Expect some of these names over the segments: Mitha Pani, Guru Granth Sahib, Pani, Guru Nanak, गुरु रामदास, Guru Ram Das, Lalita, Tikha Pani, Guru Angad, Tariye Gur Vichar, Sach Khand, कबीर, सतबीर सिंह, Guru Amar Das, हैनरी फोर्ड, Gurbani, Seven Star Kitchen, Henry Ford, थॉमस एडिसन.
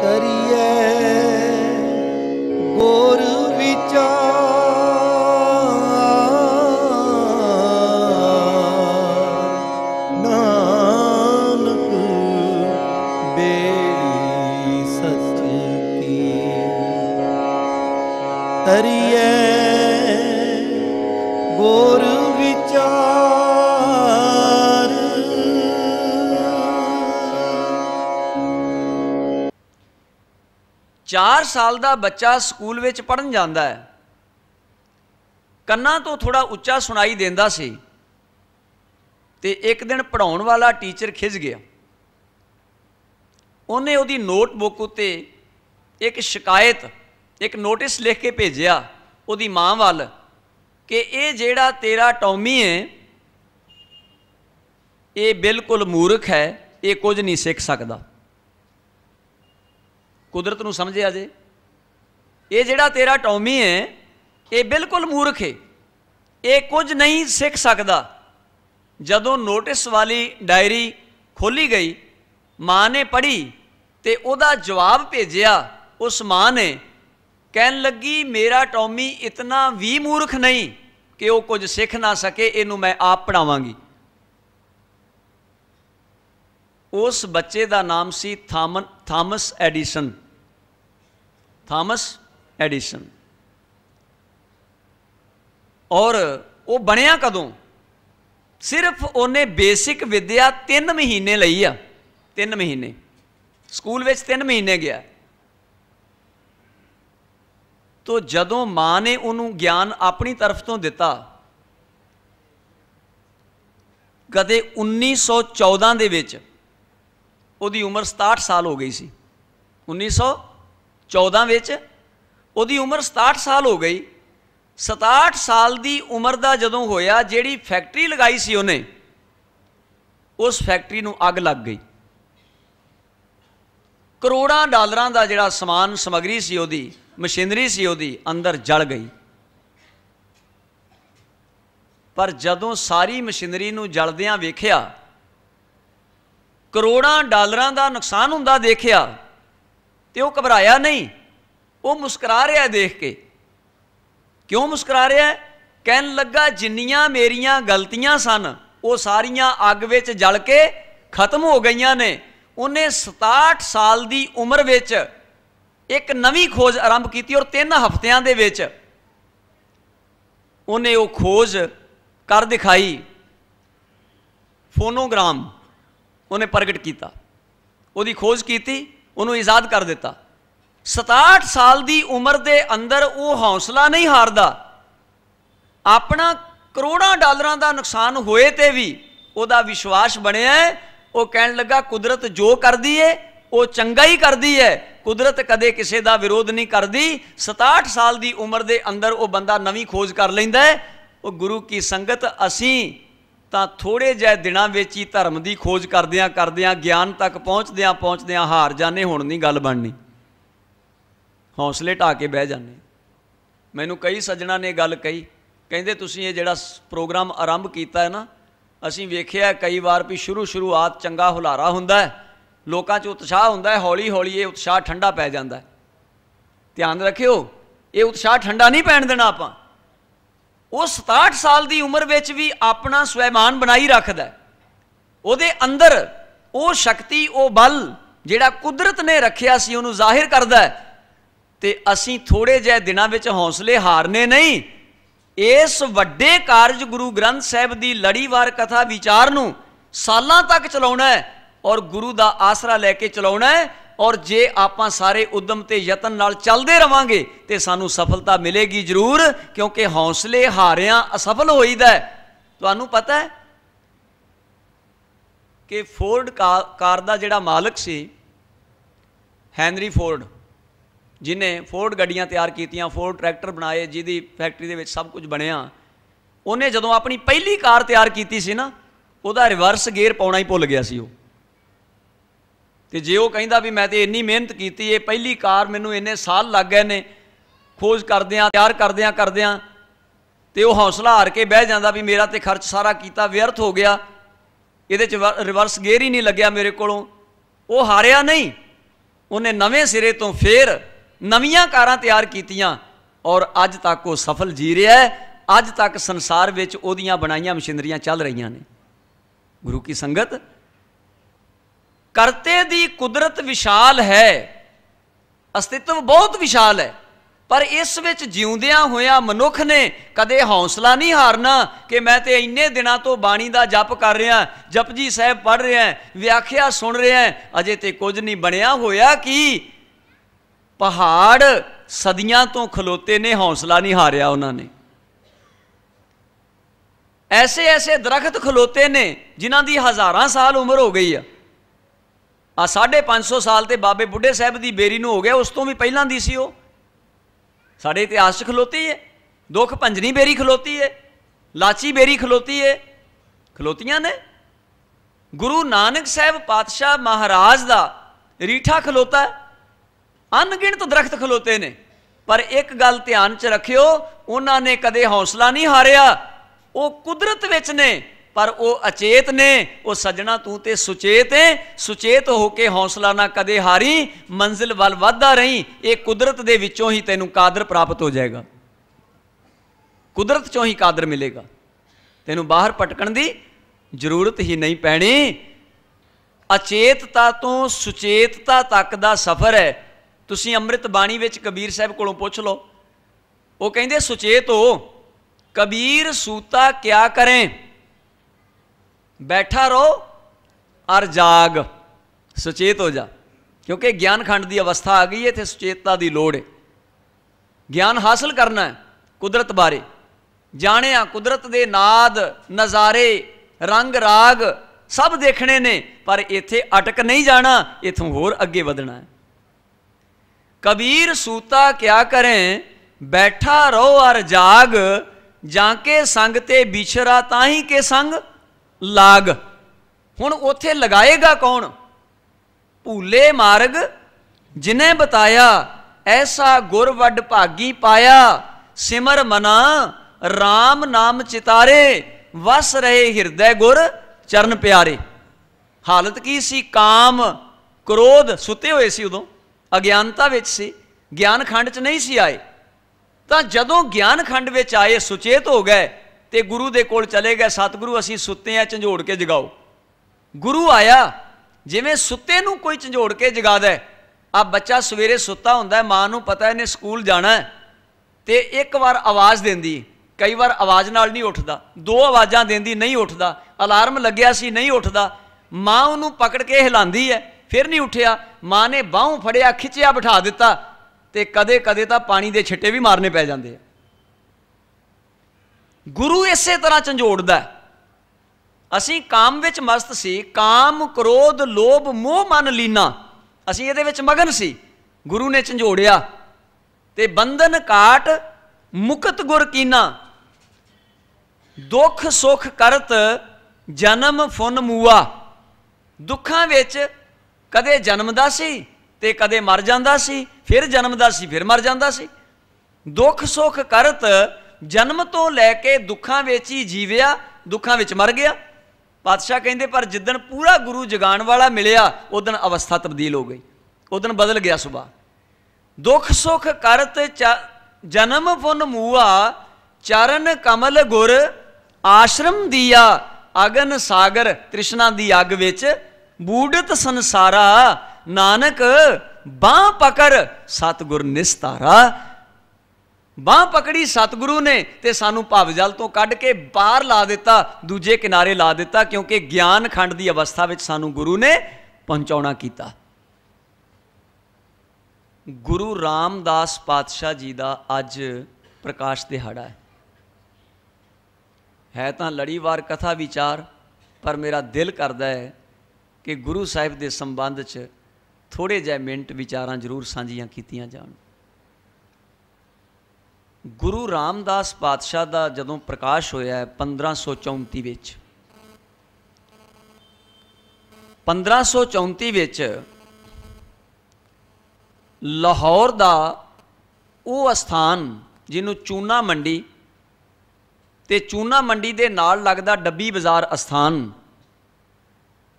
तरिये गुर विचार, नानक बेड़ी सच की तरिये गुर विचार। चार साल का बच्चा स्कूल में पढ़न जाता है, कन्ना तो थोड़ा उच्चा सुनाई देता सी, ते एक दिन पढ़ाने वाला टीचर खिज गया। उन्हें उसकी नोटबुक उत्ते एक शिकायत, एक नोटिस लिख के भेजा उसकी माँ वाल कि ये जेड़ा तेरा टॉमी है ये बिल्कुल मूर्ख है, ये कुछ नहीं सीख सकता। कुदरत नूं समझे आजे, ये जिहड़ा तेरा टॉमी है ये बिल्कुल मूर्ख है, ये कुछ नहीं सीख सकता। जदों नोटिस वाली डायरी खोली गई, माँ ने पढ़ी तो उहदा जवाब भेजिया। उस माँ ने कहन लगी, मेरा टॉमी इतना भी मूर्ख नहीं कि वह कुछ सीख ना सके, इहनूं मैं आप पढ़ावांगी। उस बच्चे का नाम सी थॉमस एडिसन। थॉमस एडिसन। और वो बनया कदों? सिर्फ उन्हें बेसिक विद्या 3 महीने लई आ। 3 महीने स्कूल में 3 महीने गया। तो जदों माँ ने उन्होंने ज्ञान अपनी तरफ तो दिता, कदे 1914 दे विच उहदी उम्र 67 साल हो गई सी। 1914 विच उहदी उम्र 67 साल हो गई। 67 साल की उम्र का जदों होया, जिहड़ी फैक्ट्री लगाई सी उन्हें, उस फैक्ट्री नूं अग लग गई। करोड़ों डालर का जिहड़ा समान समगरी सी उहदी, मशीनरी सी उहदी, अंदर जल गई। पर जदों सारी मशीनरी नूं जलदियां वेखिया, करोड़ों डालर का नुकसान हुंदा देखिया, तो वह घबराया नहीं, वो मुस्करा रहा है देख के। क्यों मुस्करा रहा है? कहन लगा, जिन्नियां मेरियां गलतियां सन वो सारियां अग विच जल के खत्म हो गई ने। उन्हें 67 साल की उम्र विच एक नवी खोज आरंभ की और 3 हफ्तियां दे विच उन्हें वो खोज कर दिखाई। फोनोग्राम उन्हें प्रगट किया, उहदी खोज की, उन्होंने ईजाद कर दिता। 67 साल की उम्र के अंदर वो हौसला नहीं हारदा। अपना करोड़ों डालर का नुकसान होए ते भी उहदा विश्वास बनिया। वो कहन लगा, कुदरत जो करती है वो चंगा ही करती है, कुदरत कदे किसी का विरोध नहीं करती। 67 साल की उम्र के अंदर वो बंदा नवी खोज कर लैंदा है। वो गुरु की संगत, असी तो थोड़े जे दिनों विच ही धर्म की खोज करदियां करदियां ज्ञान तक पहुँचदियां पहुँचदियां हार जाने, हुण नहीं गल बननी, हौसले ढा के बह जाने। मैनूं कई सज्जणा ने गल कही, कहिंदे तुसीं ये जिहड़ा प्रोग्राम आरंभ कीता है ना, असीं वेखिया कई बार भी शुरुआत चंगा हुलारा हुंदा है, लोकां 'च उत्साह हुंदा है, हौली हौली ये उत्साह ठंडा पै जांदा है। ध्यान रखियो, ये उत्साह ठंडा नहीं पैण देना आपां। वो 67 साल की उम्र विच भी अपना स्वैमान बनाई रखता है। उहदे अंदर वो शक्ति, वो बल जिहड़ा कुदरत ने रखिया सी, उहनूं जाहिर करता है। ते असीं थोड़े जे दिनां विच हौसले हारने नहीं। इस वड्डे कारज गुरु ग्रंथ साहिब की लड़ीवार कथा विचार नूं सालां तक चलाउणा है और गुरु का आसरा लैके चलाउणा है। और जे आपां सारे उद्यम ते यतन नाल चलदे रवांगे ते सानू सफलता मिलेगी जरूर, क्योंकि हौसले हारियां असफल होईदा है। तुहानू पता है कि फोर्ड कार दा जिहड़ा मालक सी, हैनरी फोर्ड, जिन्हें फोर्ड गड्डियां तैयार कीतियां, फोर्ड ट्रैक्टर बनाए, जिहदी फैक्ट्री दे विच सब कुछ बनिया, उहने जदों अपनी पहली कार तैयार कीती सी ना, उहदा रिवर्स गेयर पाउणा ही भुल गया सी। वो तो जे वो कहिंदा भी मैं तो इन्नी मेहनत कीती, ये पहली कार मैनूं इन्ने साल लग गए ने खोज करदियां तैयार करदियां करदियां, तो वह हौसला हार के बह जाता भी मेरा तो खर्च सारा कीता व्यर्थ हो गया, ये रिवर्स गेयर ही नहीं लग्या मेरे कोलों। वो हारिया नहीं, उन्हें नवें सिरे तो फिर नवियां कारां तैयार कीतियां और अज तक वो सफल जी रहा है। अज तक संसार विच ओदियां बनाईयां मशीनरियां चल रही ने। गुरु की संगत, करते दी कुदरत विशाल है, अस्तित्व बहुत विशाल है, पर इस विच जीउंदियां होया मनुख ने कदे हौसला नहीं हारना कि मैं तो इन्ने दिनों तो बाणी का जप कर रहा, जपजी साहब पढ़ रहा, व्याख्या सुन रहा, अजे तो कुछ नहीं बनया। होया कि पहाड़ सदियां तो खलोते ने, हौसला नहीं हारिया उन्होंने। ऐसे ऐसे दरख्त खलोते ने जिन्हां दी हज़ारां साल उम्र हो गई है। 550 साल तो बाबे बुढ़े साहब की बेरी नूं हो गया, उस तो भी पहलां दी सी। वो साढ़े इतिहास खलोती है, दुख भंजनी बेरी खलोती है, लाची बेरी खलोती है, खलोतियां ने। गुरु नानक साहब पातशाह महाराज का रीठा खलोता है, अनगिणत दरख्त खलोते ने, पर एक गल ध्यान च रखियो, उन्होंने कदे हौसला नहीं हारिया। वो कुदरत विच ने पर वो अचेत ने। वो सजना तू तो सुचेत है, सुचेत होके हौसला ना कदे हारी, मंजिल वल वधदा रही। ये कुदरत दे विचों ही तेनों कादर प्राप्त हो जाएगा, कुदरत चों ही कादर मिलेगा, तेनों बाहर भटकण की जरूरत ही नहीं पैनी। अचेतता तो सुचेतता तक का सफर है। तुसीं अमृत बाणी विच कबीर साहब कोलों पुछ लो, वो कहिंदे सुचेत हो कबीर सूता क्या करें, बैठा रहो और जाग, सुचेत हो जा। क्योंकि ज्ञान खंड की अवस्था आ गई है, इत्थे सुचेतता की लोड़ है। ज्ञान हासिल करना है कुदरत बारे, जाणिया कुदरत दे नाद नज़ारे रंग राग सब देखने ने, पर इत्थे अटक नहीं जाना, इत्थों होर अगे वधना है। कबीर सूता क्या करें, बैठा रहो और जाग, जाके संग ते बिछरा ताही के संग लाग। हुण उथे लगाएगा कौन, भूले मार्ग जिन्हें बताया, ऐसा गुर वड भागी पाया, सिमर मना राम नाम चितारे, वस रहे हृदय गुर चरण प्यारे। हालत की सी, काम क्रोध सुते हुए सी, उदों अज्ञानता विच सी, ज्ञान खंड च नहीं सी आए। तो जदों ज्ञान खंड विच आए, सुचेत हो गए, तो गुरु दे कोल चले गए, सतगुरु असीं सुत्ते हैं झंझोड़ के जगाओ। गुरु आया, जिवें सुत्ते नूं कोई झंझोड़ के जगा दे। आ बच्चा सवेरे सुत्ता हुंदा है, मां नूं पता इहने स्कूल जाना है, तो एक बार आवाज़ देंदी, कई बार आवाज़ नाल नहीं उठदा, दो आवाज़ां देंदी नहीं उठदा, अलार्म लग्या सी नहीं उठदा, मां उहनूं पकड़ के हिलांदी है, फिर नहीं उठिया, मां ने बाहों फड़िया, खिंचिया, बिठा दिता। तो कदे कदे तां पानी दे छिट्टे भी मारने पै जांदे आ। गुरु इसे तरह झंझोड़दा है। असी काम विच मस्त सी, काम क्रोध लोभ मोह मन लीना, असी इहदे विच मगन सी, गुरु ने झंझोड़िया। ते बंधन काट मुकत गुर कीना, दुख सुख करत जन्म फुन मूआ। दुखा विच कदे जन्मदा सी ते कदे मर जांदा सी, फिर जन्मदा सी फिर मर जांदा सी। दुख सुख करत जन्म तो लैके दुखा विच ही जीविया, दुखा विच मर गया। पातशाह कहिंदे पर जिदन पूरा गुरु जगाण वाला मिलिया, उदन अवस्था तब्दील हो गई, उदन बदल गया सुभा। दुख सुख करत जन्म फुन मूआ, चरण कमल गुर आश्रम दिया, अगन सागर तृष्णा दी अग विच बूढ़त संसारा, नानक बांह पकड़ सतगुर निस्तारा। बांह पकड़ी सतगुरु ने ते सानू भावजल तो कढ़ के बाहर ला दिता, दूजे किनारे ला दिता, क्योंकि ज्ञान खंड की अवस्था में सानू गुरु ने पहुंचाउणा कीता। गुरु रामदास पातशाह जी का अज प्रकाश दिहाड़ा है तां लड़ीवार कथा विचार, पर मेरा दिल करदा है कि गुरु साहिब के संबंध च थोड़े जिहे मिनट विचारां जरूर सांझियां कीतियां जाण। गुरु रामदास पातशाह का जदों प्रकाश होया है 1534 विच, 1534 विच लाहौर का वो स्थान जिन्हों चूना मंडी ते चूना मंडी दे नाल लगदा डब्बी बाज़ार स्थान,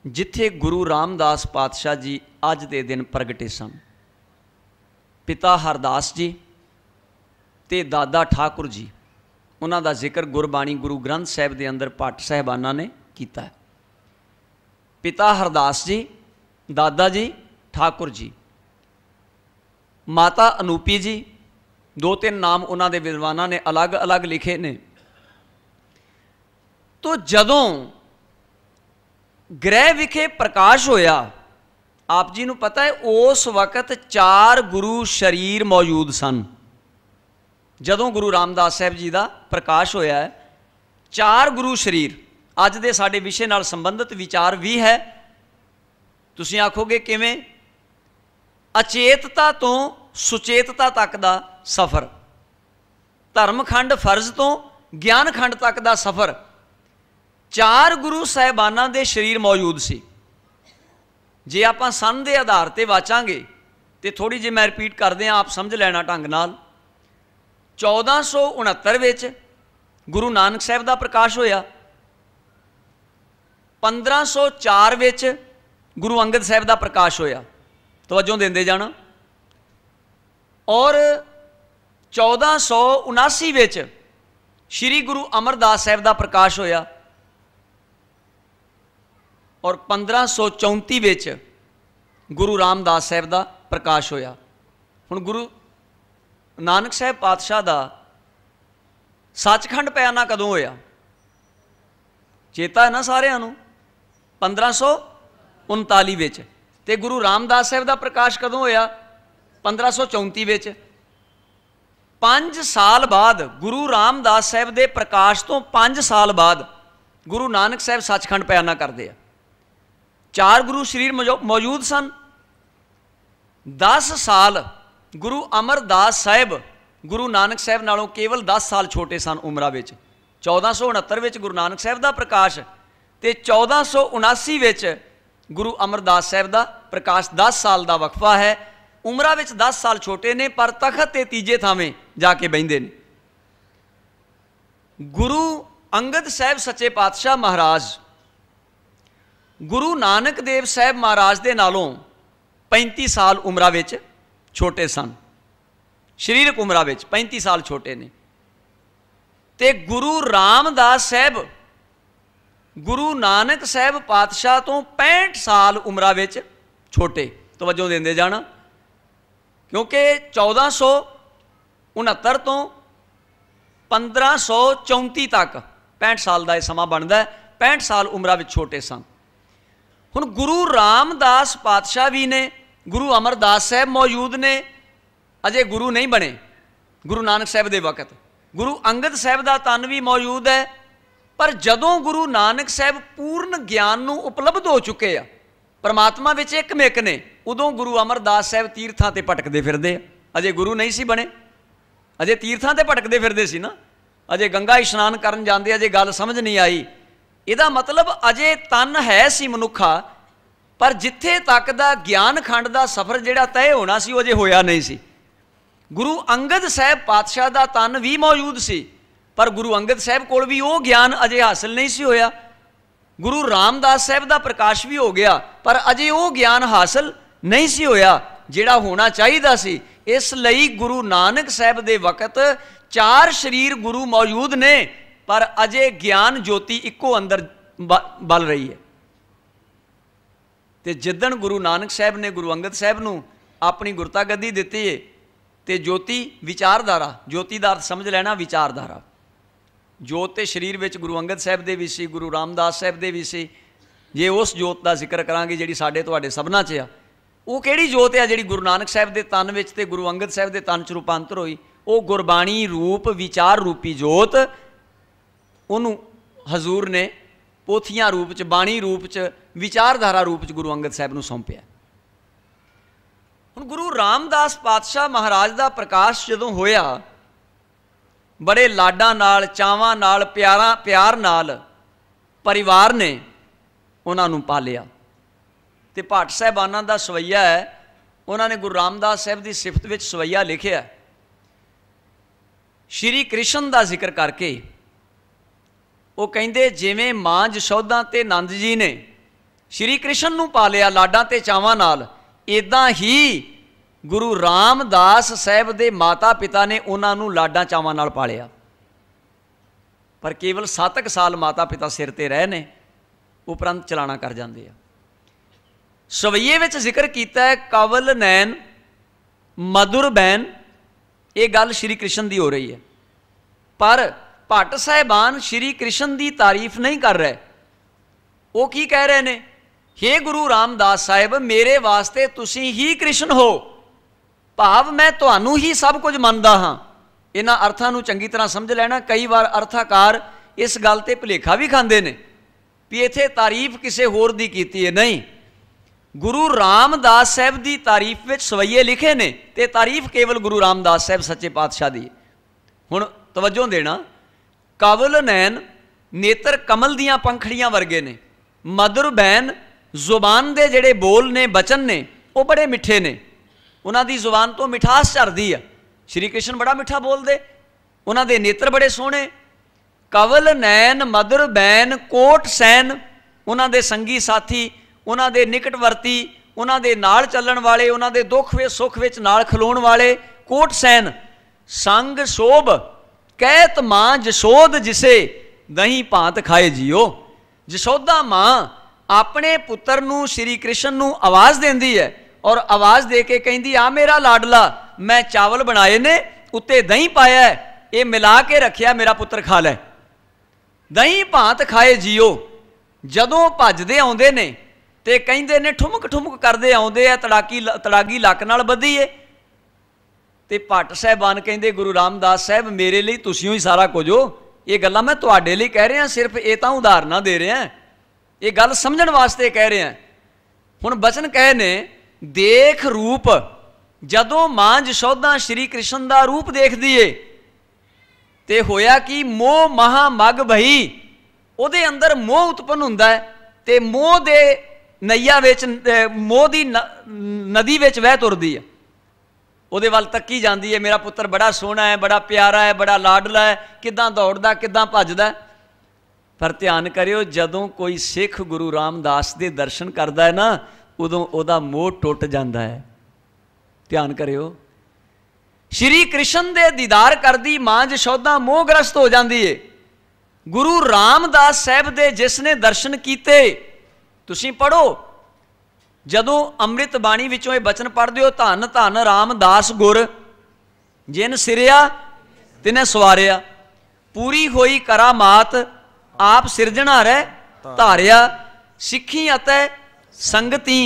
जिथे गुरु रामदास पातशाह जी अज के दिन प्रगटे सन। पिता हरदास जी ते दादा ठाकुर जी, उन्हां दा जिक्र गुरबाणी गुरु ग्रंथ साहिब के अंदर पाठ साहिबाना ने कीता है। पिता हरदास जी, दादा जी ठाकुर जी, माता अनूपी जी, दो तीन नाम उन्हां दे विद्वानां ने अलग अलग लिखे ने। तो जदों ग्रह विखे प्रकाश होया, आप जी नूं पता है उस वक्त 4 गुरु शरीर मौजूद सन। जदों गुरु रामदास साहब जी का प्रकाश होया है, 4 गुरु शरीर अज दे साडे विषय नाल संबंधित विचार भी है। तुसीं आखोगे किवें? अचेतता तो सुचेतता तक का सफ़र, धर्म खंड फर्ज तो ज्ञान खंड तक का सफ़र। 4 गुरु साहिबाना दे शरीर मौजूद सी। जे आप सन के आधार पर वाचांगे तो थोड़ी जी मैं रिपीट कर दें, आप समझ लेना ढंग नाल। 1469 विच गुरु नानक साहब का प्रकाश होया। 1504 विच गुरु अंगद साहब का प्रकाश होया, तवज्जो देंदे जाना। और 1479 विच श्री गुरु अमरदास साहब का प्रकाश होया। और 1534 विच गुरु रामदास साहब का प्रकाश होया। हुण गुरु नानक साहब पातशाह का सचखंड पयाना कदों होया? चेता है ना सारिआं नूं, 1539 विच। ते गुरु रामदास साहब का प्रकाश कदों होया? 1534 विच। 5 साल बाद, गुरु रामदास साहब के प्रकाश तो 5 साल बाद गुरु नानक साहब सचखंड पयाना करते हैं। 4 गुरु शरीर मौजूद सन। 10 साल गुरु अमरदास साहब गुरु नानक साहब नालों केवल 10 साल छोटे सन उम्रा विच। 1469 विच गुरु नानक साहब का प्रकाश ते 1479 विच गुरु अमरदास साहब का प्रकाश। 10 साल का वक्फा है। उम्रा विच 10 साल छोटे ने, पर तखत ते तीजे थावें जाके बहिंदे ने। गुरु अंगद साहब सच्चे पातशाह महाराज गुरु नानक देव साहब महाराज के नालों 35 साल उम्रा विच छोटे सन। शरीरक उम्रा विच 35 साल छोटे ने। ते गुरु रामदास साहब गुरु नानक साहब पातशाह तो 65 साल उम्रा विच छोटे, तवज्जो देंदे जाना। क्योंकि 1469 तो 1534 तक 65 साल का यह समा बनता है। 65 साल उम्रा विच छोटे सन। हुण गुरु रामदास पातशाह भी ने, गुरु अमरदास साहब मौजूद ने, अजे गुरु नहीं बने गुरु नानक साहब दे वक्त। गुरु अंगद साहब दा तन भी मौजूद है, पर जदों गुरु नानक साहब पूर्ण ज्ञान नूं उपलब्ध हो चुके आ, परमात्मा विच एकमेक ने, उदों गुरु अमरदास साहब तीर्थां ते भटकदे फिरदे आ। अजे गुरु नहीं सी बने, अजे तीर्थां ते भटकदे फिरदे सी ना। अजे गंगा इशनान करन जांदे, अजे गल समझ नहीं आई। ਇਹਦਾ मतलब अजे तन है सी मनुखा, पर जिथे तक का ज्ञान खंड का सफ़र जिहड़ा तय होना सी अजे होया नहीं सी। गुरु अंगद साहब पातशाह का तन भी मौजूद सी, पर गुरु अंगद साहब कोल भी वो ज्ञान अजे हासिल नहीं सी होया। गुरु रामदास साहब का प्रकाश भी हो गया, पर अजे वो ज्ञान हासिल नहीं सी होया जिहड़ा होना चाहिदा सी। इसलिए गुरु नानक साहब दे वक्त 4 शरीर गुरु मौजूद ने, पर अजे ज्ञान ज्योति इक्को अंदर बल रही है। तो जिदन गुरु नानक साहब ने गुरु अंगद साहब नूं अपनी गुरता गद्दी दिती है, तो ज्योति विचारधारा, ज्योति का अर्थ समझ लेना विचारधारा, जोत ते शरीर विच गुरु अंगद साहब दे भी सी, गुरु रामदास साहब दे भी सी। जे उस जोत का जिक्र करांगे जिहड़ी साडे तुहाडे सबना च आ, वो किहड़ी जोत है जिहड़ी गुरु नानक साहब दे तन विच ते गुरु अंगद साहब दे तन च रूपांतर होई? वो गुरबाणी रूप विचार रूपी जोत, उन्हों हजूर ने पोथियां रूप च, बाणी रूप च, विचारधारा रूप च गुरु अंगद साहब नूं सौंपिया। हुण गुरु रामदास पातशाह महाराज का प्रकाश जदों होया, बड़े लाडां नाल, चावां नाल, प्यार नाल परिवार ने उन्हां नूं पालिया। ते पाठ साहिबाना दा सवैया है, उन्होंने गुरु रामदास साहब की सिफत विच सवैया लिखिया। श्री कृष्ण का जिक्र करके वो कहिंदे, जिवें माँ जशोदा ते नंद जी ने श्री कृष्ण नूं पा लिया लाडां ते चावां नाल। इदां ही गुरु रामदास साहब दे माता पिता ने उन्हां नूं लाडां चावां नाल पालिया, पर केवल 7 साल माता पिता सिर ते रहे ने, उपरंत चलाना कर जाते हैं। सवैये विच जिक्र किया है कवल नैन मधुर बैन, ये गल श्री कृष्ण की हो रही है, पर भट्ट साहिबान श्री कृष्ण की तारीफ नहीं कर रहे। वो की कह रहे हैं, हे गुरु रामदास साहब मेरे वास्ते तुसी ही कृष्ण हो, भाव मैं तुहानू ही सब कुछ मानता हाँ। इन्हां अर्थां नूं चंगी तरह समझ लेना, कई बार अर्थाकार इस गल ते भुलेखा भी खांदे ने भी इत्थे तारीफ किसी होर दी कीती है। नहीं, गुरु रामदास साहब की तारीफ में सवैये लिखे ने, तो तारीफ केवल गुरु रामदास साहब सच्चे पातशाह की। हुण तवज्जो देना, कावल नैन नेत्र कमल दियां पंखड़ियां वर्गे ने, मधुर बैन जुबान दे जिहड़े बोल ने, बचन ने, वो बड़े मिठे ने, उन्हां दी जुबान तो मिठास झरदी है। श्री कृष्ण बड़ा मिठा बोलते, उन्हां दे नेत्र बड़े सोहणे। कावल नैन मधुर बैन कोट सैन, उन्हां दे संगी साथी, उन्हां दे निकटवर्ती, उन्हां दे नाल चलण वाले, उन्हां दे दुख विच सुख विच नाल खलोण वाले कोट सैन। संग शोभ कहत मां जशोद जिसे, दही भांत खाए जियो। जशोदा मां अपने पुत्र नूं श्री कृष्ण नूं आवाज़ देंदी है और आवाज़ दे के कहंदी, आ मेरा लाडला, मैं चावल बनाए ने, उत्ते दही पाया है, ये मिला के रखिया, मेरा पुत्र खा लै, दही भांत खाए जियो। जदों भजदे आउंदे ने तो कहिंदे ने ठुमक ठुमक करते आउंदे आ, तड़ाकी तड़ागी लक नाल बधी है। तो भट्ट साहिबान कहिंदे, गुरु रामदास साहब मेरे लिए तुसीं ही सारा कुछ हो, ये गल्लां मैं तुहाडे लई कह रहा, सिर्फ ये तां उदाहरणां दे रहा, ये गल समझण वास्ते कह रहा। हुण बचन कहे ने, देख रूप, जदों मां जशोदा श्री कृष्ण का रूप देखदी है तो होया कि मोह महा मग भई, उहदे अंदर मोह उत्पन्न हुंदा है, ते मोह दे नैया विच मोह की नदी विच वह तुरदी है, उहदे वल तकी जाती है, मेरा पुत्र बड़ा सोहना है, बड़ा प्यारा है, बड़ा लाडला है, किदां दौड़दा, किदां भजदा। पर ध्यान करियो, जदों कोई सिख गुरु रामदास दे दर्शन करता है ना, उदों उहदा मोह टुट जाता है। ध्यान करियो, श्री कृष्ण दे दीदार करदी मां जशोदा मोहग्रस्त हो जाती है। गुरु रामदास साहब दे जिसने दर्शन किए, तुसीं पढ़ो, जदों अमृत बाणी विचों ये बचन पढ़दे हो, धन धन रामदास गुर जिन सिरिया तिने सवारिया, पूरी होई करामात आप सिरजणारे धारिया, सिखी अते संगती।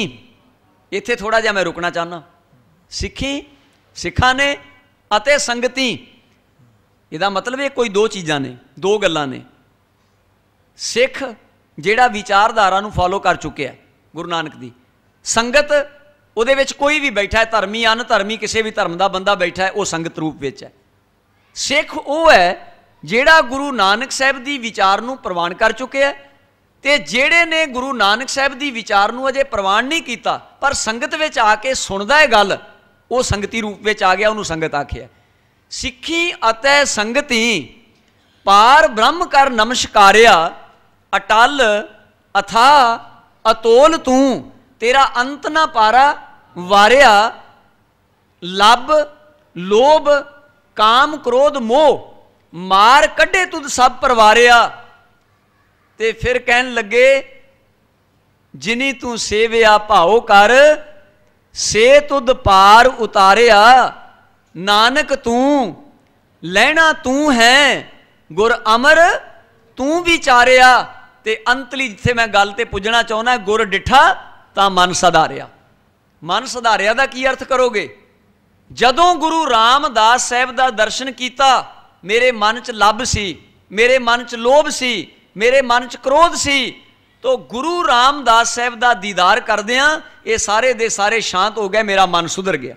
इत्थे थोड़ा जिहा मैं रुकना चाहना, सिखी सिखा ने अते संगती, इहदा मतलब ये कोई दो चीज़ां ने, दो गल्लां ने। सिख जिहड़ा विचारधारा नूं फॉलो कर चुके है गुरु नानक दी, संगत उहदे विच कोई भी बैठा है, धर्मी अनधर्मी किसी भी धर्म का बंदा बैठा है, वह संगत रूप विच है। सिख वह है जिहड़ा गुरु नानक साहब दी विचार नूं प्रवान कर चुके है, ते जिहड़े ने गुरु नानक साहब दी विचार नूं अजे प्रवान नहीं कीता पर संगत विच आके सुणदा है गल, वह संगती रूप विच आ गया, उहनूं संगत आखिया। सिखी अतै संगती पार ब्रह्म कर नमस्कारिया, अटल अथा अतोल तू तेरा अंत ना पारा वारिया, लब लोभ काम क्रोध मोह मार कढ़े तुद सब परवारिया। ते फिर कहन लगे, जिनी तू सेविया भाओ कर, से तुद पार उतारिया, नानक तू लहना तू है, गुर अमर तू विचारिया। ते अंतली जिथे मैं गल ते पुजना चाहना, गुर डिठा तां मन सधारिया। मन सधारिया दा की अर्थ करोगे? जदों गुरु रामदास साहब दा दर्शन किया, मेरे मन च लभ सी, मेरे मन च लोभ सी, मेरे मन च क्रोध सी, तो गुरु रामदास साहब दा दीदार करदियां ये सारे दे सारे शांत हो गए, मेरा मन सुधर गया।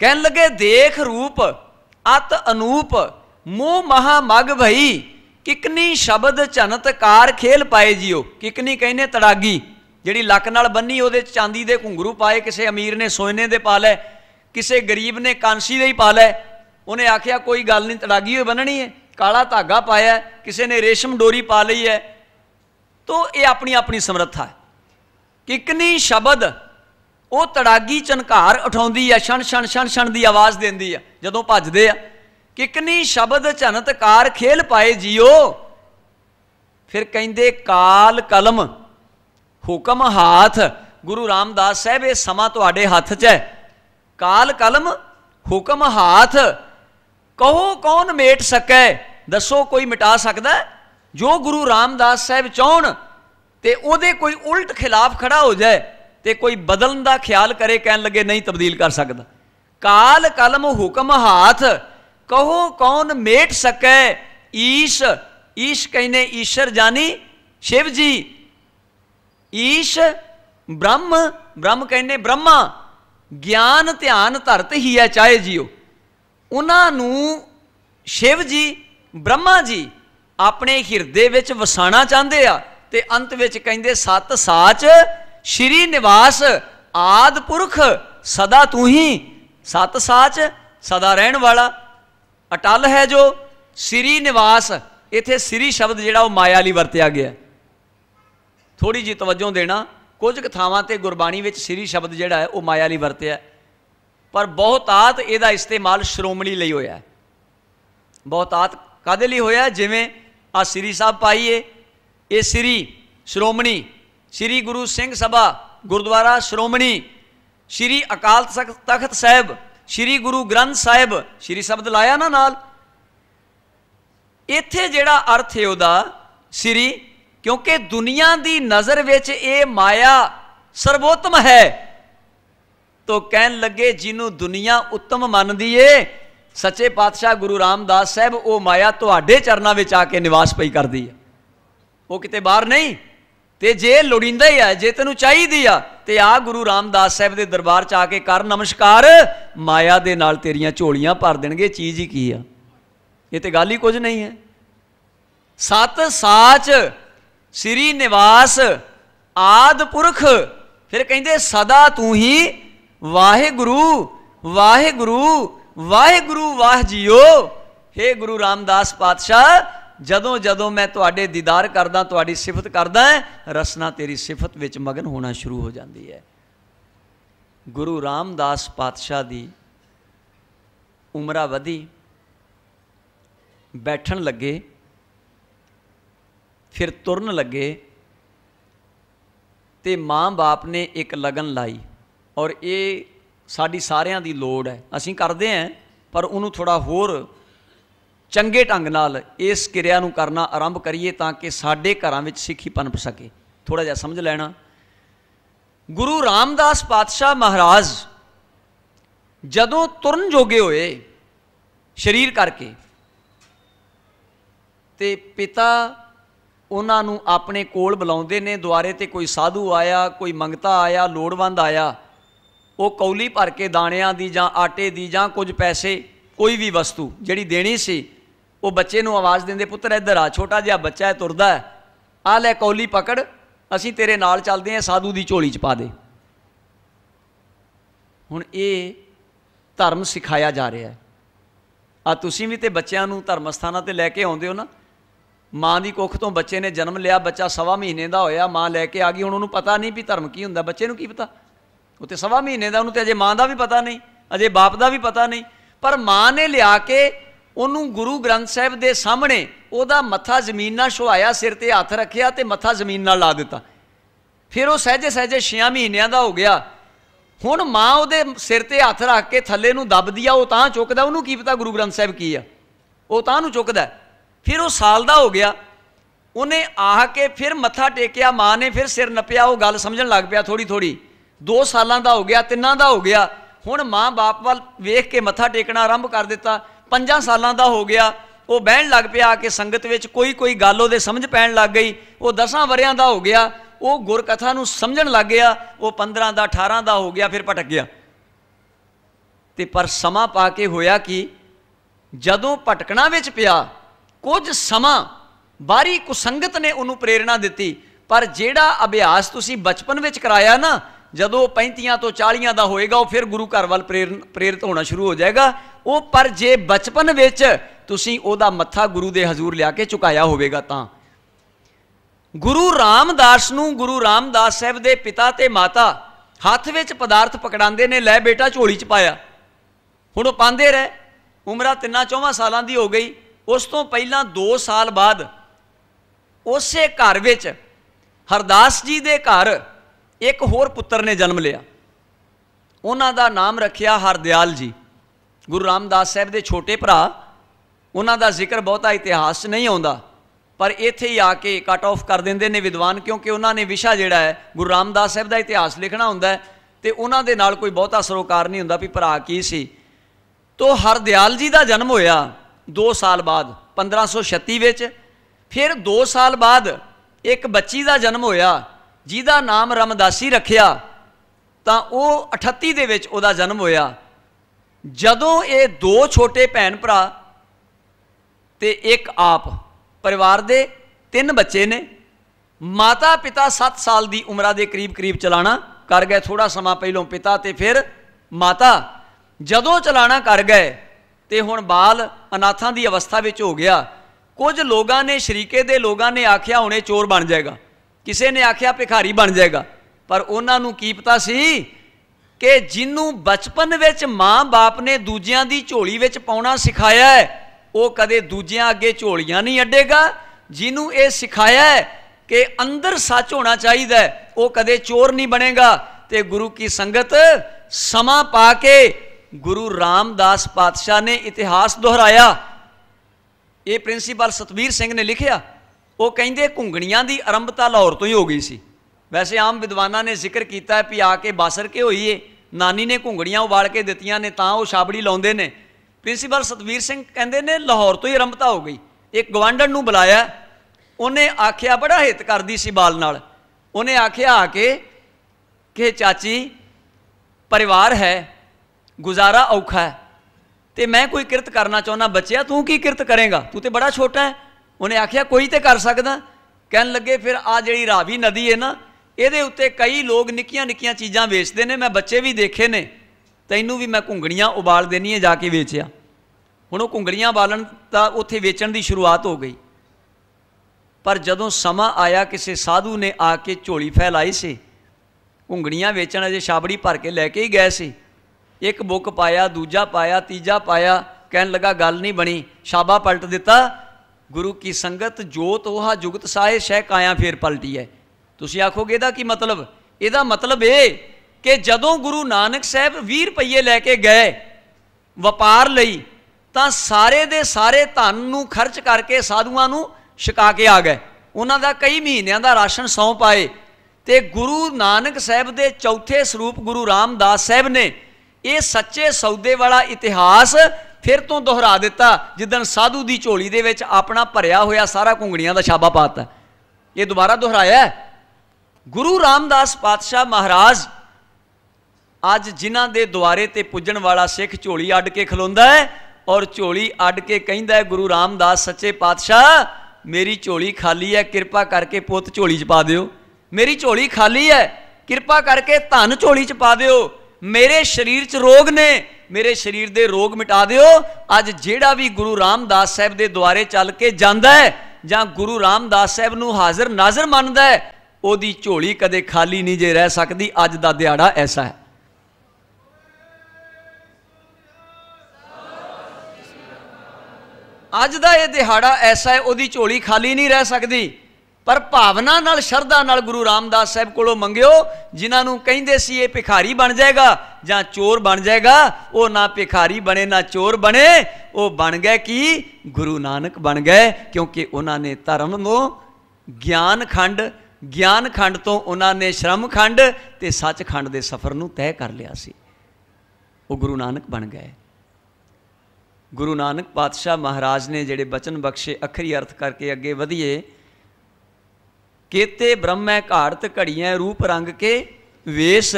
कहन लगे, देख रूप अत अनूप मोह महा मग भई, किकनी शब्द झनत कार खेल पाए जियो। किकनी कहने तड़ागी, जिहड़ी लक नाल बन्नी, उहदे चांदी दे घुंघरू पाए, किसी अमीर ने सोने दे पा लै, किसी गरीब ने कांसी दे ही पा लै, उन्हें आखिया कोई गल नहीं, तड़ागी होई बन्नणी है, काला धागा पाया, किसी ने रेशम डोरी पा लई है। तो ये अपनी अपनी समर्था है। किकनी शब्द वो तड़ागी झनकार उठाती है, छण छण छण छण की आवाज़ देती है जदों भजदे आ। किकनी शब्द झनतकार खेल पाए जियो, फिर कहिंदे काल कलम हुक्म हाथ। गुरु रामदास साहब ये समा तुहाडे हथ च है। काल कलम हुक्म हाथ, कहो कौन मेट सकै, दसो कोई मिटा सकदा। जो गुरु रामदास साहब चाहण ते उहदे कोई उल्ट खिलाफ खड़ा हो जाए तो कोई बदलन का ख्याल करे, कहन लगे नहीं तब्दील कर सकता। काल कलम हुक्म हाथ, कहो कौन मेट सकै ईश। ईश कहने ईश्वर जानी शिव जी। ईश ब्रह्म, ब्रह्म कहने ब्रह्मा। ज्ञान ध्यान धरत ही है चाहे जियो। उन्होंने शिव जी ब्रह्मा जी अपने हिरदे विच वसाना चाहते आ ते अंत विच कहिंदे सत साच श्री निवास आदि पुरख सदा तू ही। सत साच सदा रहण वाला, अटल है जो। श्री निवास इत्थे श्री शब्द जिहड़ा वो माया लई वरतिया गया। थोड़ी जी तवज्जो देना, कुछ थावां ते गुरबाणी विच श्री शब्द जिहड़ा है वो माया लई वरतिया, पर बहुतात इहदा इस्तेमाल श्रोमणी लई होया। बहुतात कादे लई होया? जिवें आ श्री साहब पाईए, ये श्री श्रोमणी, श्री गुरु सिंह सभा गुरुद्वारा श्रोमणी, श्री अकाल तख्त साहब, श्री गुरु ग्रंथ साहब, श्री शब्द लाया ना नाल। इत्थे जिहड़ा अर्थ है उहदा श्री, क्योंकि दुनिया की नज़र विच ये माया सर्वोत्तम है। तो कहन लगे जिन्हों दुनिया उत्तम मानदी है, सच्चे पातशाह गुरु रामदास साहब वो माया तुहाडे चरना विच आके निवास पई करदी है। वो किते बाहर नहीं, तो जे लोड़ींदा ही है, जे तैनूं चाहीदी आ ते आ गुरु रामदास साहब दे दरबार च आके कर नमस्कार, माया दे नाल तेरियां झोलियां भर देणगे। चीज़ ही की आ, ये तो गल ही कुछ नहीं है। सत साच श्री निवास आदि पुरख, फिर कहते सदा तू ही। वाहे गुरु वाहे गुरु वाहे गुरु वाह जियो। हे गुरु रामदास पातशाह, जदों जदों मैं तुहाडे दीदार करदा, तुहाडी सिफत करदा, रसना तेरी सिफत विच मगन होना शुरू हो जाती है। गुरु रामदास पातशाह दी उमरा वधी, बैठन लगे, फिर तुरन लगे, तो माँ बाप ने एक लगन लाई। और ये साडी सारियां दी लोड़ है, असीं करदे हैं, पर उन्होंने थोड़ा होर चंगे ढंग नाल इस किरिया नूं करना आरंभ करिए ताकि साडे घरां विच सिक्खी पनप सके। थोड़ा जिहा समझ लेना। गुरु रामदास पातशाह महाराज जदों तुरन जोगे होए शरीर करके, ते पिता उन्होंने अपने कोल बुलाते ने। द्वारे ते कोई साधु आया, कोई मंगता आया, लोड़वंद आया, वो कौली भर के दाणियां दी जां आटे दी जां कुछ पैसे, कोई भी वस्तु जिहड़ी देनी सी, वो बच्चे नूं आवाज़ देंदे, पुत्र इधर आ, छोटा जिहा बच्चा है तुरदा है, आ लै कौली पकड़, असीं तेरे नाल चलदे हां, साधु दी झोली च पा दे। हुण ये धर्म सिखाया जा रहा है। आ तुसीं भी ते बच्चों नूं धर्म अस्थानां ते लैके आउंदे हो ना। माँ की कुख तो बच्चे ने जन्म लिया, बच्चा सवा महीने का होया, माँ लैके आ गई। हुण उहनूं पता नहीं भी धर्म की हुंदा, बच्चे नूं की पता, वो तो सवा महीने का, उन्होंने तो अजे माँ का भी पता नहीं, अजे बाप का भी पता नहीं। पर माँ ने लिया के उन्होंने गुरु ग्रंथ साहब के सामने वह मत्था जमीन ना छुआया, सिर पर हथ रखिया तो मत्था जमीन ना ला दिता। फिर वो सहजे सहजे 6 महीनों का हो गया। हुण माँ वो सिर पर हथ रख के थले नूं दबदी आ, वो तां चुकदा, उन्होंने की पता गुरु ग्रंथ साहब की आ, वो तां नूं चुकदा। फिर वो साल का हो गया, उन्हें आ के फिर मत्था टेकिया, माँ ने फिर सिर नप्या, वो गल समझण लग पिया थोड़ी थोड़ी। 2 साल का हो गया, 3 का हो गया, हुण माँ बाप वाल वेख के मत्था टेकना आरंभ कर दिता। 5 साल का हो गया, वो बहन लग पिया आके संगत विच, कोई कोई गल वो समझ पैन लग गई। वो 10 वरियां का हो गया, वो गुरकथा नूं समझण लग गया। वो 15 18 का हो गया, फिर भटक गया। ते पर समा पा के होया कि जदों भटकना विच पिया, कुछ समा बाहरी कुसंगत ने उन्होंने प्रेरणा दिती, पर जिहड़ा अभ्यास तुसीं बचपन विच कराया ना, जदों 35 तो 40 का होएगा, वह फिर गुरु घर वाल प्रेरित होना शुरू हो जाएगा। वो पर जे बचपन में तुसीं ओदा मत्था गुरु दे हजूर लिया के चुकाया होगा, गुरु रामदास नूं गुरु रामदास साहब दे पिता ते माता हाथ विच पदार्थ पकड़ांदे ने, लै बेटा झोली च पाया। हुण ओह पांदे रहे, उमरा 3-4 सालां दी हो गई। उस तो पहलां 2 साल बाद उसे घर विच हरदास जी दे घर एक होर पुत्र ने जन्म लिया। उन्हां दा नाम रखिया हरदयाल जी। गुरु रामदास साहब दे छोटे भरा, उन्हां दा जिक्र बहुता इतिहास नहीं आउंदा, पर इत्थे ही आके कट ऑफ कर दिंदे ने विद्वान, क्योंकि उन्होंने विशा जिहड़ा है गुरु रामदास साहब दा इतिहास लिखना हुंदा है, ते उन्हां दे नाल कोई बहुता सरोकार नहीं हुंदा भी भरा की सी। तो हरदयाल जी दा जन्म होया 2 साल बाद 1536 विच। फिर 2 साल बाद एक बच्ची दा जन्म होया जिहदा नाम रामदासी रखिया, तो वह 38 दे विच उहदा जन्म होया। जदों ये 2 छोटे भैन भरा ते एक आप परिवार दे 3 बच्चे ने, माता पिता 7 साल की उम्र के करीब करीब चलाना कर गए। थोड़ा समा पहलों पिता तो फिर माता जदों चलाना कर गए तो हुण बाल अनाथां की अवस्था में हो गया। कुछ लोगों ने शरीके दे लोगों ने आख्या हुणे चोर बन जाएगा, किसी ने आख्या भिखारी बन जाएगा, पर उन्होंने की पता सी कि जिन्हों बचपन में माँ बाप ने दूजिया की झोली में पाउणा सिखाया है, वो कदे दूजिया अगे झोलियां नहीं अड्डेगा। जिन्हों ये सिखाया है कि अंदर सच होना चाहिए, वो कदे चोर नहीं बनेगा। तो गुरु की संगत समा पा के गुरु रामदास पातशाह ने इतिहास दोहराया। ये प्रिंसीपल सतबीर सिंह ने लिखिया। वो कहिंदे घुंगणियां की आरंभता लाहौर तो ही हो गई सी। वैसे आम विद्वाना ने जिक्र किया भी आके बासर के होई है, नानी ने घुंगणियां उबाल के दित्तियां ने तां वह छाबड़ी लाउंदे ने। प्रिंसीपल सतबीर सिंह कहते ने लाहौर तो ही आरंभता हो गई। एक गवांढण नूं बुलाया, उन्हें आख्या, बड़ा हित करदी सी बाल नाल, उन्हें आख्या आके कि चाची परिवार है, गुजारा औखा है, तो मैं कोई किरत करना चाहुंदा। बच्चिया तू की किरत करेगा, तू तो बड़ा छोटा है। उन्हें आख्या कोई तो कर सकदा। कहन लगे फिर आ जिहड़ी रावी नदी है ना, ये उत्ते कई लोग निक्कियां निक्कियां चीज़ां वेचते हैं, मैं बच्चे भी देखे ने, तैनूं भी मैं घुंगणियां उबाल देनी है, जाके वेचिया। हुण वो घुंगणियां उबालन तां उत्थे वेचण की शुरुआत हो गई। पर जदों समा आया, किसी साधु ने आके झोली फैलाई सी, घुंगणियां वेचण अजे छाबड़ी भर के लैके ही गए सी। एक बुक पाया, दूजा पाया, तीजा पाया, कहन लगा गल नहीं बनी, छाबा पलट दिता। गुरु की संगत जोत वहा जुगत साहे शह काया फेर पलटी है। तुसीं आखोगे इहदा की मतलब? इहदा मतलब ये कि जदों गुरु नानक साहब 20 रुपये लैके गए वपार लई, तां सारे दे सारे धन नूं खर्च करके साधुआं नूं छका के आ गए। उन्हां दा कई महीनियां दा राशन सौं पाए। ते गुरु नानक साहब दे चौथे सरूप गुरु रामदास साहब ने ये सच्चे सौदे वाला इतिहास फिर तो दोहरा दिता, जिदन साधु की झोली दे विच अपना भरिया होया सारा घुंगणियां दा छाबा पाता। ये दोबारा दोहराया। गुरु रामदास पातशाह महाराज अज जिन्हां दे द्वारे ते पुजण वाला सिख झोली अड के खलोंदा है और झोली अड के कहिंदा है गुरु रामदास सच्चे पातशाह मेरी झोली खाली है, किरपा करके पुत झोली च पा दिओ। मेरी झोली खाली है, किरपा करके धन झोली च पा दिओ। मेरे शरीर च रोग ने, मेरे शरीर दे रोग मिटा दिओ। अज जेड़ा भी गुरु रामदास साहब दे द्वारे चल के जांदा है जां गुरु रामदास साहब नूं हाजिर नाजर मनदा है, ओदी झोली कदे खाली नहीं जे रह सकदी। अज दा दिहाड़ा ऐसा है। अज दा ये दिहाड़ा ऐसा है, ओदी झोली खाली नहीं रह सकदी। पर भावना नाल शरदा नाल गुरु रामदास साहब कोलों मंगिओ। जिन्होंने कहिंदे सी ये भिखारी बन जाएगा जां चोर बन जाएगा, वो ना भिखारी बने ना चोर बने, वो बन गए कि गुरु नानक बन गए। क्योंकि उन्होंने धर्म नूं ज्ञान खंड, ज्ञान खंड तो उन्होंने श्रम खंड ते सच खंड दे सफर नूं तय कर लिया सी। वो गुरु नानक बन गए। गुरु नानक पातशाह महाराज ने जिहड़े बचन बख्शे, अखरी अर्थ करके अगे वधीए। केते ब्रह्म घाड़त घड़ियाँ रूप रंग के वेश,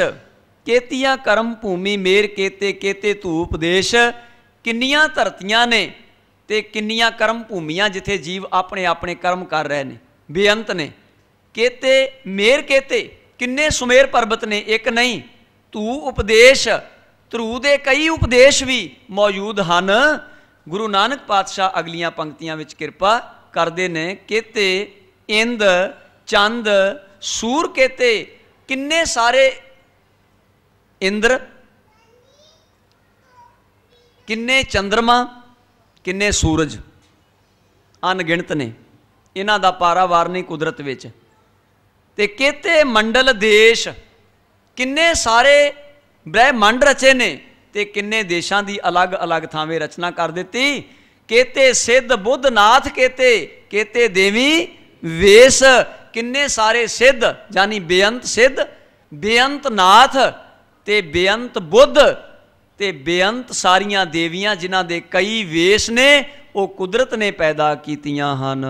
केतिया कर्म भूमि मेर केते केते धूप देश। किन्नियां धरतियां ने ते किन्नियां कर्म भूमियां जिथे जीव अपने अपने कर्म कर रहे ने, बेअंत ने। केते मेर केते किन्ने सुमेर पर्बत ने, एक नहीं। तू उपदेश, ध्रू दे कई उपदेश भी मौजूद हैं। गुरु नानक पातशाह अगलियां पंक्तियां विच किरपा करते हैं। केते इंद चंद सूर कहते किन्ने सारे इंद्र, किन्ने चंद्रमा, किन्ने सूरज, अनगिणत ने इन्हां दा पारावार नहीं कुदरत विच। ते कहते मंडल देश किन्ने सारे ब्रह्मंड रचे ने, ते किन्ने देशां दी अलग अलग थावें रचना कर दिती। कहते सिद्ध बुद्ध नाथ कहते, कहते देवी वेश किन्ने सारे सिद्ध यानी बेअंत सिद्ध, बेअंत नाथ ते बेअंत बुद्ध ते बेअंत सारियां देवियां जिन्हां दे कई वेश ने, वो कुदरत ने पैदा कीतियां हन।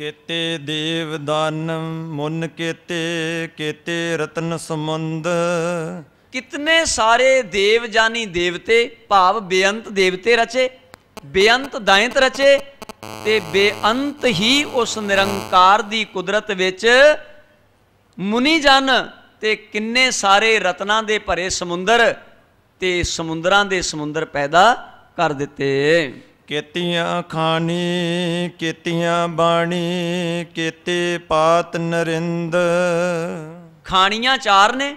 केते देव दानव मुन केते, केते रतन समुंद, कितने सारे देव जानी देवते भाव बेअंत देवते रचे, बेअंत दायंत रचे, ते बेअंत ही उस निरंकार दी कुदरत विच मुनि जन, ते किन्ने सारे रत्ना दे भरे समुंदर, ते समुंदरां दे समुंदर पैदा कर दिते। केतियां खानी, केतियां बाणी, केते पात नरिंद। खानियां चार ने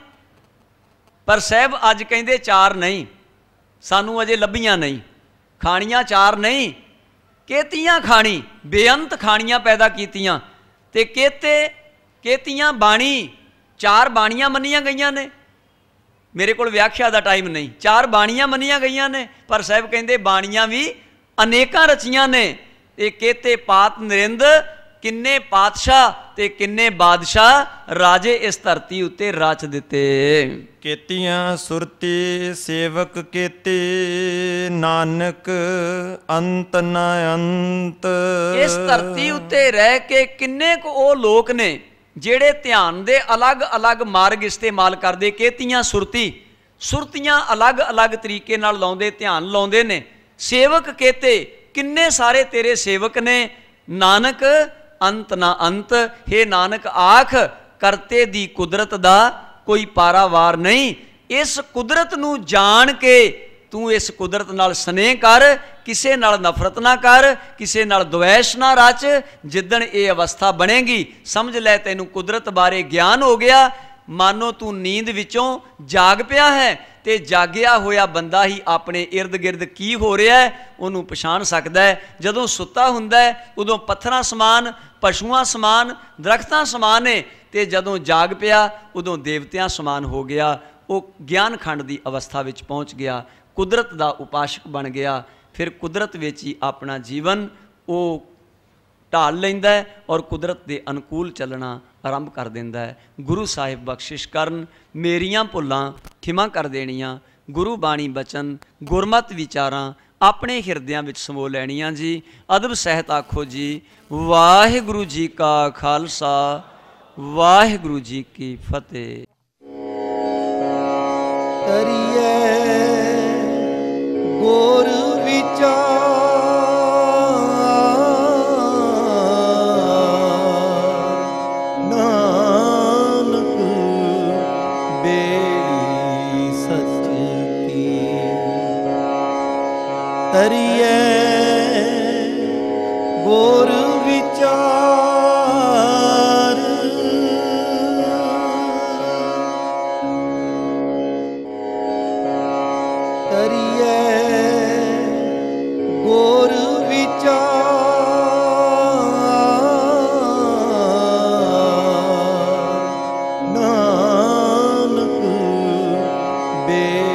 पर साहब अज कहंदे चार नहीं, सानू अजे लभियां नहीं। खानियां चार नहीं, केतियां खानी बेअंत खानियां पैदा कीतियां, ते केते केतियां बाणी, चार बाणियां मनिया गई ने। मेरे को व्याख्या का टाइम नहीं, चार बाणियां मनिया गई ने पर साहब कहते बाणियां भी अनेक रचिया ने। कहते पात नरिंद किन्ने पातशाह ते किन्ने बादशाह राजे इस धरती उत्ते रच दिते। केतियां सुरती सेवक केते नानक अंत न अंत। इस धरती उत्ते रह के किन्ने को ओ लोक ने जेड़े ध्यान दे अलग अलग मार्ग इस्तेमाल करते। केतियां सुरती, सुरतियां अलग अलग तरीके नाल लाउंदे ध्यान लाउंदे ने। सेवक कहते किन्ने सारे तेरे सेवक ने। नानक अंत ना अंत, हे नानक आख करते दी कुदरत दा कोई पारावार नहीं। इस कुदरत नू जान के तू इस कुदरत नाल स्नेह कर, किसी नाल नफरत ना कर, किसी नाल द्वैश ना रच। जिदन ये अवस्था बनेगी समझ लै तैनूं कुदरत बारे ज्ञान हो गया, मानो तू नींद विचों जाग पिया है। तो जागिया होया बंदा ही अपने इर्द गिर्द की हो रहा है उन्होंने पछाण सकता है। जदों सुता हुंदा है उदों पत्थरां समान, पशुआं समान, दरख्तां समान है, तो जदों जाग पिया उदों देवतियां समान हो गया। वो ज्ञान खंड की अवस्था विच पहुँच गया, कुदरत का उपासक बन गया। फिर कुदरत विच ही अपना जीवन वो ढाल लैंदा है और कुदरत के अनुकूल चलना आरंभ कर दिंदा है। गुरु साहिब बख्शिश करन, मेरियां भुलां खिमा कर देनियां, गुरु बाणी बचन गुरमत विचारां अपने हिरदियां विच समो लैनियां जी। अदब सहित आखो जी वाहिगुरु जी का खालसा, वाहिगुरु जी की फतेह। तरिए गुर विचार, नानक बेड़ी सच की। तरिए गुर विचार, तरिए गुर विचार, नानक बेड़ी।